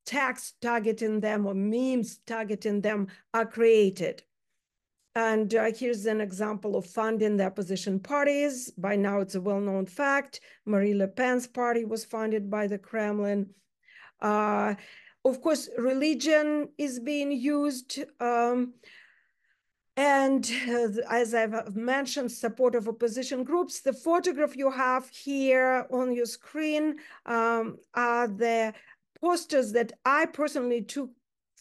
texts targeting them or memes targeting them are created. And here's an example of funding the opposition parties. By now, it's a well-known fact. Marie Le Pen's party was funded by the Kremlin. Of course, religion is being used. And as I've mentioned, support of opposition groups. The photograph you have here on your screen are the posters that I personally took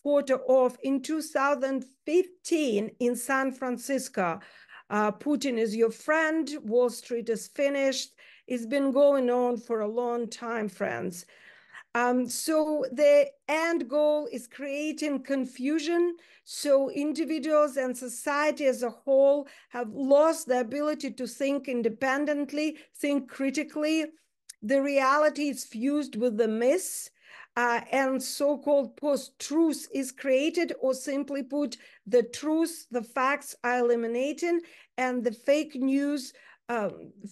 photo of in 2015 in San Francisco. Putin is your friend, Wall Street is finished. It's been going on for a long time, friends. So the end goal is creating confusion. So individuals and society as a whole have lost the ability to think independently, think critically. The reality is fused with the myths, and so-called post-truth is created, or simply put, the truth, the facts are eliminated, and the fake news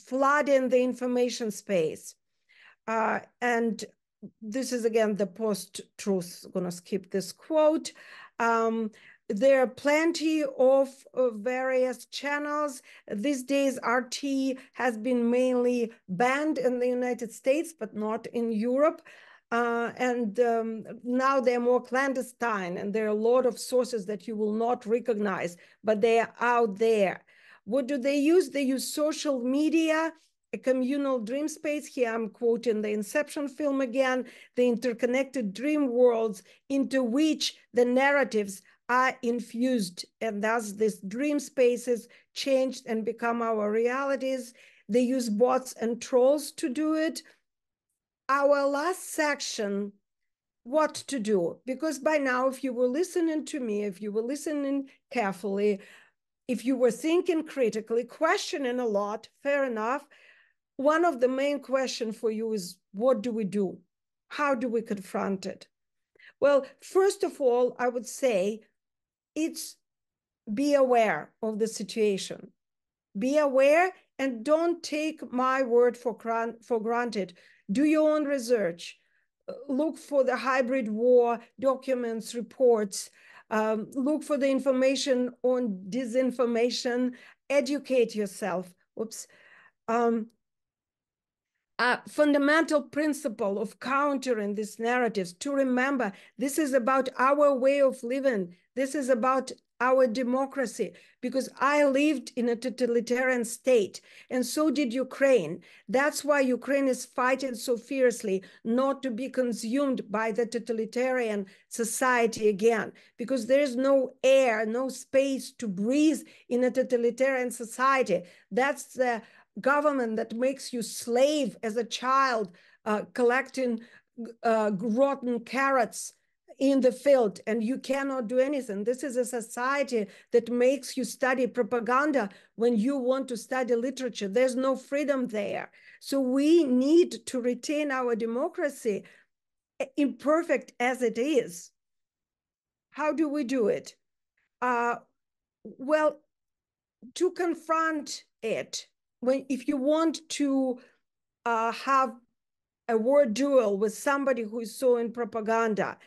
flooding the information space. And this is, again, the post-truth. I'm going to skip this quote. There are plenty of various channels. These days, RT has been mainly banned in the United States, but not in Europe. And now they're more clandestine, and there are a lot of sources that you will not recognize, but they are out there. What do they use? They use social media, a communal dream space. Here I'm quoting the Inception film again, the interconnected dream worlds into which the narratives are infused, and thus these dream spaces change and become our realities. They use bots and trolls to do it. Our last section, what to do, because by now, if you were listening to me, if you were listening carefully, if you were thinking critically, questioning a lot, fair enough, one of the main questions for you is, what do we do? How do we confront it? Well, first of all, I would say it's be aware of the situation. Be aware and don't take my word for granted. Do your own research. Look for the hybrid war documents, reports. Look for the information on disinformation. Educate yourself. Oops. A fundamental principle of countering these narratives to remember, this is about our way of living. This is about our democracy, because I lived in a totalitarian state, and so did Ukraine. That's why Ukraine is fighting so fiercely not to be consumed by the totalitarian society again, because there is no air, no space to breathe in a totalitarian society. That's the government that makes you slave as a child, collecting rotten carrots in the field, and you cannot do anything. This is a society that makes you study propaganda when you want to study literature. There's no freedom there. So we need to retain our democracy, imperfect as it is. How do we do it? Well, to confront it, if you want to have a word duel with somebody who is so in propaganda,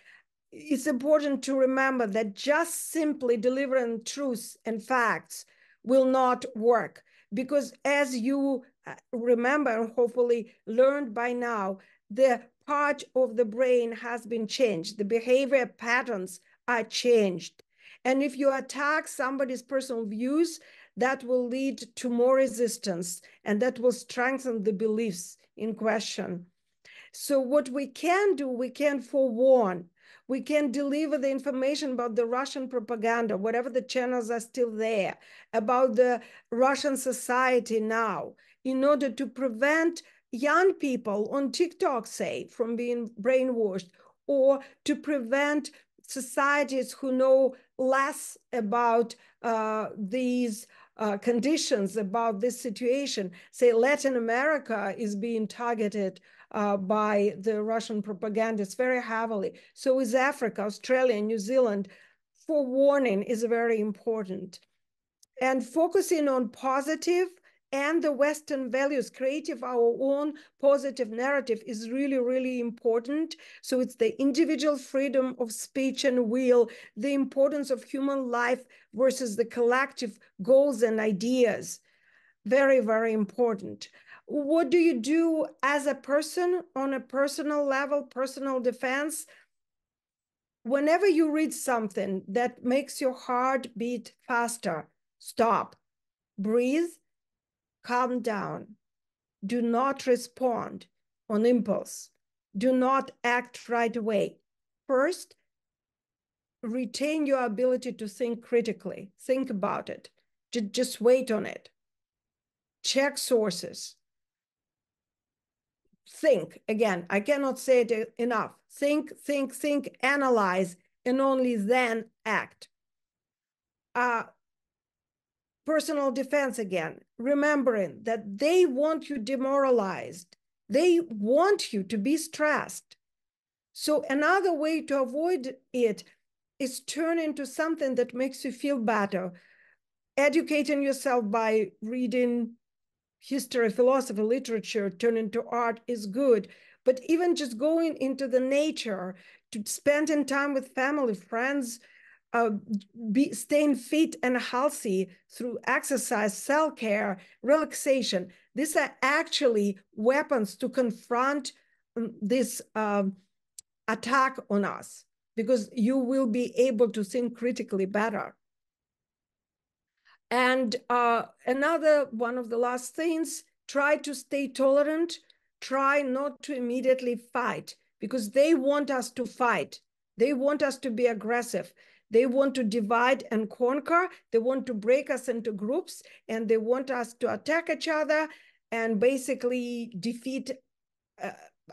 it's important to remember that just simply delivering truth and facts will not work, because as you remember, hopefully learned by now, the part of the brain has been changed. The behavior patterns are changed. And if you attack somebody's personal views, that will lead to more resistance, and that will strengthen the beliefs in question. So what we can do, we can forewarn. We can deliver the information about the Russian propaganda, whatever the channels are still there, about the Russian society now, in order to prevent young people on TikTok, say, from being brainwashed, or to prevent societies who know less about these conditions, about this situation. Say, Latin America is being targeted by the Russian propagandists very heavily. So is Africa, Australia, and New Zealand. Forewarning is very important. And focusing on positive and the Western values, creative our own positive narrative is really, really important. So it's the individual freedom of speech and will, the importance of human life versus the collective goals and ideas. Very, very important. What do you do as a person on a personal level, personal defense? Whenever you read something that makes your heart beat faster, stop, breathe, calm down. Do not respond on impulse. Do not act right away. First, retain your ability to think critically. Think about it. Just wait on it. Check sources. Think, again, I cannot say it enough. Think, analyze, and only then act. Personal defense again, remembering that they want you demoralized. They want you to be stressed. So another way to avoid it is turn into something that makes you feel better. Educating yourself by reading history, philosophy, literature, turning to art is good. But even just going into the nature, to spending time with family, friends, staying fit and healthy through exercise, self-care, relaxation. These are actually weapons to confront this attack on us, because you will be able to think critically better. And another one of the last things, try to stay tolerant, try not to immediately fight, because they want us to fight. They want us to be aggressive. They want to divide and conquer. They want to break us into groups, and they want us to attack each other and basically defeat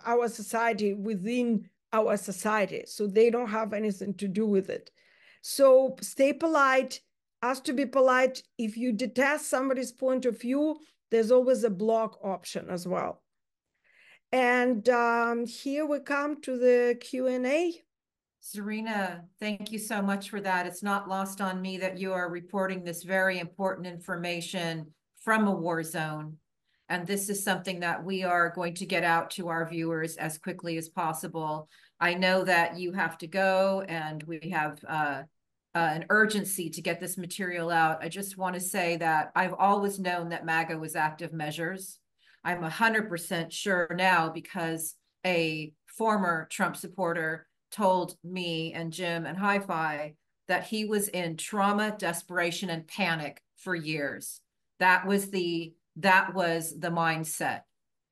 our society within our society. So they don't have anything to do with it. So stay polite. Ask to be polite. If you detest somebody's point of view, there's always a block option as well. And here we come to the Q&A. Zarina, thank you so much for that. It's not lost on me that you are reporting this very important information from a war zone. And this is something that we are going to get out to our viewers as quickly as possible. I know that you have to go, and we have an urgency to get this material out. I just want to say that I've always known that MAGA was active measures. I'm 100% sure now, because a former Trump supporter told me and Jim and Hi-Fi that he was in trauma, desperation, and panic for years. That was the mindset.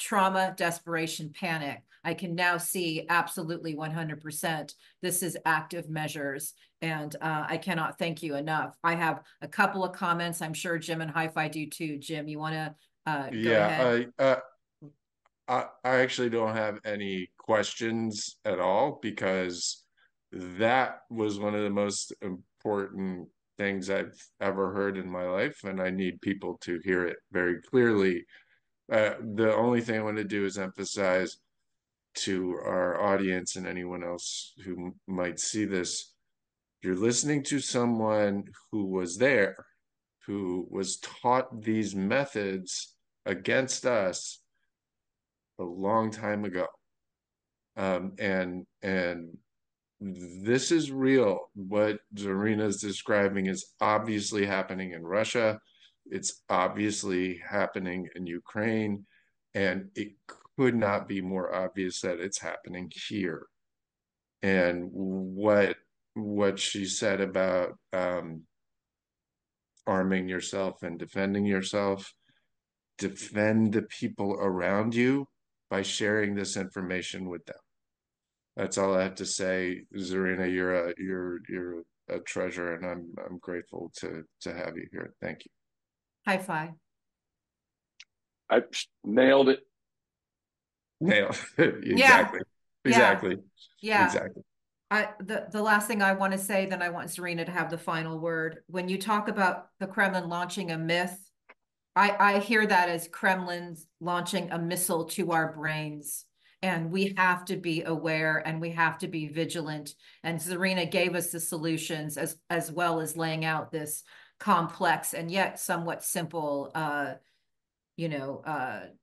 Trauma, desperation, panic. I can now see absolutely 100%. This is active measures, and I cannot thank you enough. I have a couple of comments. I'm sure Jim and Hi-Fi do too. Jim, you want to go ahead? Yeah, I actually don't have any questions at all, because that was one of the most important things I've ever heard in my life, and I need people to hear it very clearly. The only thing I want to do is emphasize to our audience and anyone else who might see this, you're listening to someone who was there, who was taught these methods against us a long time ago. And this is real. What Zarina is describing is obviously happening in Russia. It's obviously happening in Ukraine. And it could not be more obvious that it's happening here. And what she said about arming yourself and defending yourself, defend the people around you by sharing this information with them. That's all I have to say. Zarina, you're a treasure, and I'm grateful to have you here. Thank you. Hi-Fi. I nailed it. Nailed it. Exactly. Yeah. Exactly. Yeah. Exactly. The last thing I want to say, then I want Zarina to have the final word. When you talk about the Kremlin launching a myth, I hear that as Kremlin's launching a missile to our brains, and we have to be aware, and we have to be vigilant. And Zarina gave us the solutions, as well as laying out this complex and yet somewhat simple you know,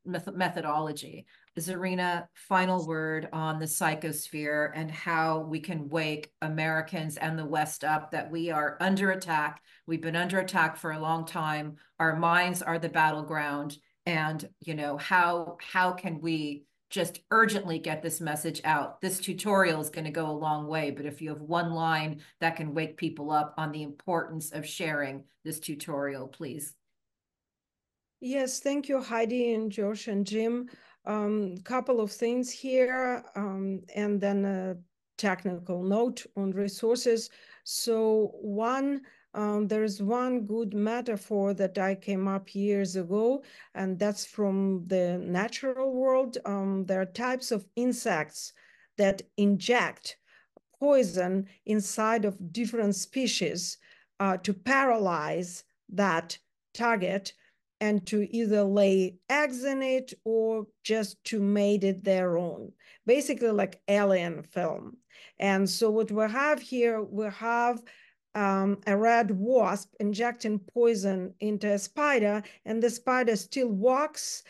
methodology. Zarina, final word on the psychosphere and how we can wake Americans and the West up that we are under attack. We've been under attack for a long time. Our minds are the battleground. And, you know, how can we just urgently get this message out? This tutorial is going to go a long way, but if you have one line that can wake people up on the importance of sharing this tutorial, please. Yes, thank you, Heidi and Josh and Jim. Couple of things here, and then a technical note on resources. So one, there is one good metaphor that I came up years ago, and that's from the natural world. There are types of insects that inject poison inside of different species to paralyze that target and to either lay eggs in it or just to made it their own, basically like alien film. And so what we have here, we have a red wasp injecting poison into a spider, and the spider still walks,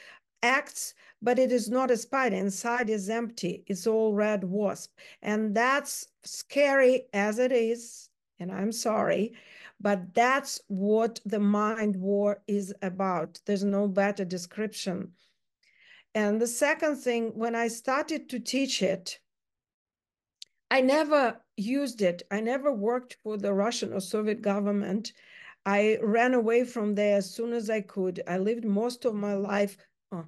acts, but it is not a spider. Inside is empty. It's all red wasp. And that's scary as it is, and I'm sorry, but that's what the mind war is about. There's no better description. And the second thing, when I started to teach it, I never used it. I never worked for the Russian or Soviet government. I ran away from there as soon as I could. I lived most of my life. Oh,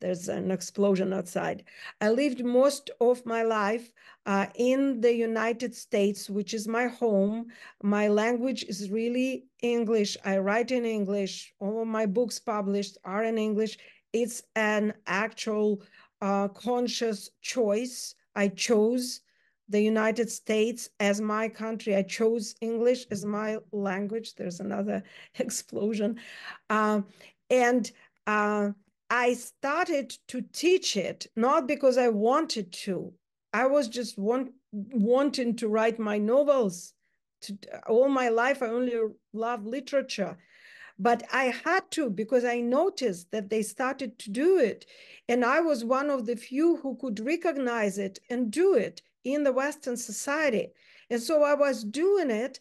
there's an explosion outside. I lived most of my life in the United States, which is my home. My language is really English. I write in English. All of my books published are in English. It's an actual conscious choice. I chose the United States as my country. I chose English as my language. There's another explosion. I started to teach it, not because I wanted to. I was just wanting to write my novels. All my life, I only loved literature. But I had to, because I noticed that they started to do it. And I was one of the few who could recognize it and do it in the Western society. And so I was doing it,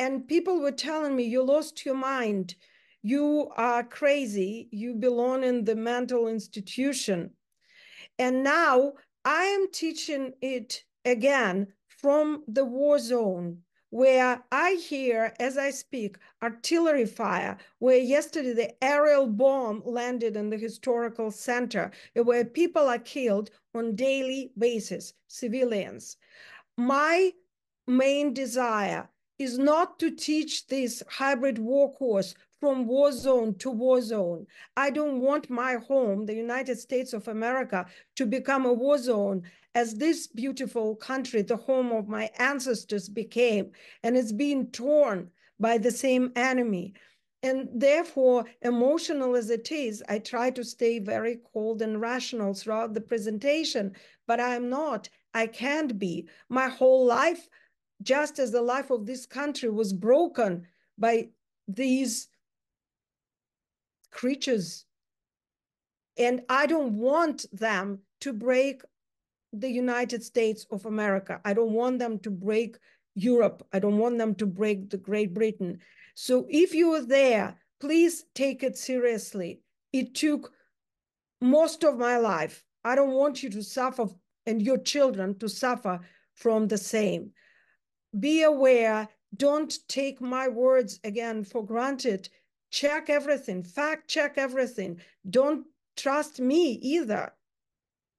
and people were telling me, you lost your mind. You are crazy. You belong in the mental institution. And now I am teaching it again from the war zone, where I hear, as I speak, artillery fire, where yesterday the aerial bomb landed in the historical center, where people are killed on daily basis, civilians. My main desire is not to teach this hybrid war course from war zone to war zone. I don't want my home, the United States of America, to become a war zone, as this beautiful country, the home of my ancestors, became, and it's being torn by the same enemy. And therefore, emotional as it is, I try to stay very cold and rational throughout the presentation, but I'm not, I can't be. My whole life, just as the life of this country, was broken by these creatures, and I don't want them to break the United States of America. I don't want them to break Europe. I don't want them to break the Great Britain. So if you are there, please take it seriously. It took most of my life. I don't want you to suffer, and your children to suffer from the same. Be aware, don't take my words again for granted. Check everything, fact check everything. Don't trust me either.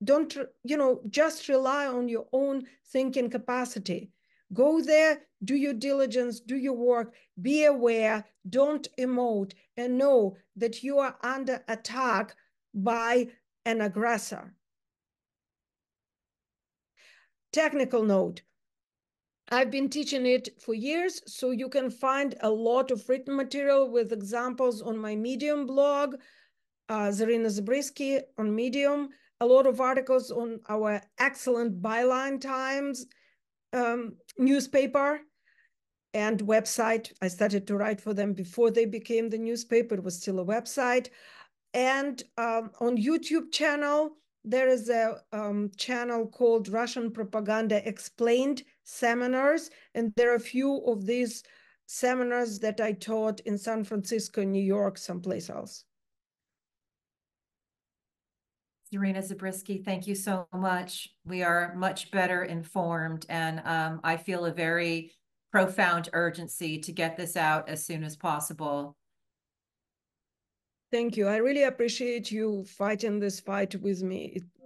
Don't, you know, just rely on your own thinking capacity. Go there, do your diligence, do your work, be aware, don't emote, and know that you are under attack by an aggressor. Technical note. I've been teaching it for years, so you can find a lot of written material with examples on my Medium blog, Zarina Zabrisky on Medium, a lot of articles on our excellent Byline Times newspaper, and website. I started to write for them before they became the newspaper. It was still a website. And on YouTube channel, there is a channel called Russian Propaganda Explained Seminars. And there are a few of these seminars that I taught in San Francisco, New York, someplace else. Zarina Zabrisky, thank you so much. We are much better informed, and I feel a very profound urgency to get this out as soon as possible. Thank you. I really appreciate you fighting this fight with me. It